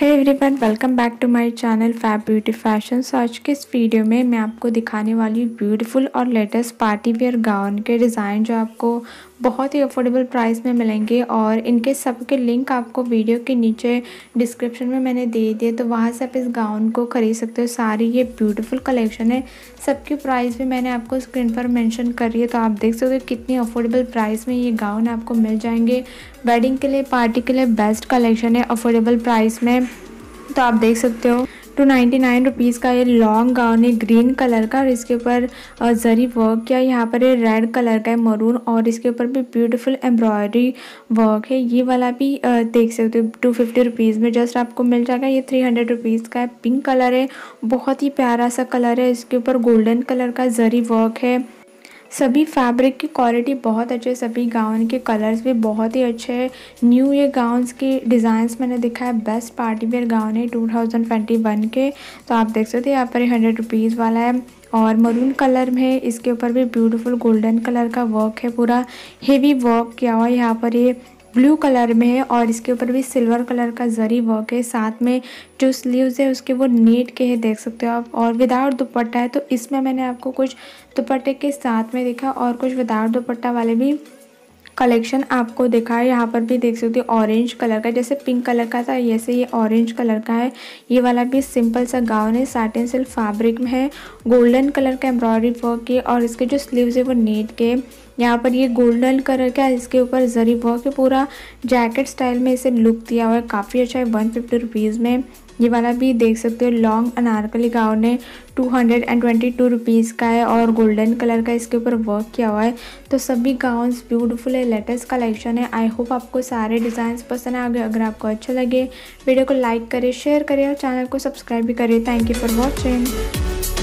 Hey everyone, welcome back to my channel fab beauty fashion. So आज के इस video में मैं आपको दिखाने वाली ब्यूटीफुल और लेटेस्ट पार्टी वेयर गाउन के डिज़ाइन जो आपको बहुत ही अफोर्डेबल प्राइस में मिलेंगे, और इनके सबके लिंक आपको वीडियो के नीचे डिस्क्रिप्शन में मैंने दे दिए, तो वहाँ से आप इस गाउन को ख़रीद सकते हो। सारी ये ब्यूटीफुल कलेक्शन है, सबकी प्राइस भी मैंने आपको स्क्रीन पर मेंशन करी है, तो आप देख सकते हो कितनी अफोर्डेबल प्राइस में ये गाउन आपको मिल जाएंगे। वेडिंग के लिए, पार्टी के लिए बेस्ट कलेक्शन है अफोर्डेबल प्राइस में, तो आप देख सकते हो। 299 रुपीज़ का ये लॉन्ग गाउन है ग्रीन कलर का, और इसके ऊपर जरी वर्क किया। यहाँ पर ये रेड कलर का है मरून, और इसके ऊपर भी ब्यूटीफुल एम्ब्रॉयडरी वर्क है। ये वाला भी देख सकते हो 250 रुपीज़ में जस्ट आपको मिल जाएगा। ये 300 रुपीज़ का है, पिंक कलर है, बहुत ही प्यारा सा कलर है। इसके ऊपर गोल्डन कलर का जरी वर्क है। सभी फैब्रिक की क्वालिटी बहुत अच्छी है, सभी गाउन के कलर्स भी बहुत ही अच्छे हैं। न्यू ईयर गाउन्स की डिज़ाइंस मैंने देखा है। बेस्ट पार्टी वेयर गाउन है 2021 के, तो आप देख सकते हो। यहाँ पर 100 रुपीज़ वाला है और मरून कलर में है। इसके ऊपर भी ब्यूटीफुल गोल्डन कलर का वर्क है, पूरा हेवी वर्क किया हुआ है। यहाँ पर ये ब्लू कलर में है और इसके ऊपर भी सिल्वर कलर का जरी वर्क है। साथ में जो स्लीव्स है उसके वो नेट के है, देख सकते हो आप। और विदाउट दुपट्टा है, तो इसमें मैंने आपको कुछ दुपट्टे के साथ में देखा और कुछ विदाउट दुपट्टा वाले भी कलेक्शन आपको दिखा है। यहाँ पर भी देख सकते हो ऑरेंज कलर का, जैसे पिंक कलर का था ऐसे ये ऑरेंज कलर का है। ये वाला भी सिंपल सा गाउन है, साटिन सिल्क फैब्रिक में है, गोल्डन कलर का एम्ब्रॉयडरी वर्क है और इसके जो स्लीव्स है वो नेट के। यहाँ पर ये गोल्डन कलर का है, इसके ऊपर जरी वर्क है, पूरा जैकेट स्टाइल में इसे लुक दिया हुआ है, काफ़ी अच्छा है। 150 रुपीज़ में ये वाला भी देख सकते हो। लॉन्ग अनारकली गाउन है, 222 रुपीज़ का है और गोल्डन कलर का इसके ऊपर वर्क किया हुआ है। तो सभी गाउन्स ब्यूटीफुल है, लेटेस्ट कलेक्शन है। आई होप आपको सारे डिज़ाइंस पसंद आ गए। अगर आपको अच्छा लगे वीडियो को लाइक करें, शेयर करें और चैनल को सब्सक्राइब भी करें। Thank you for watching.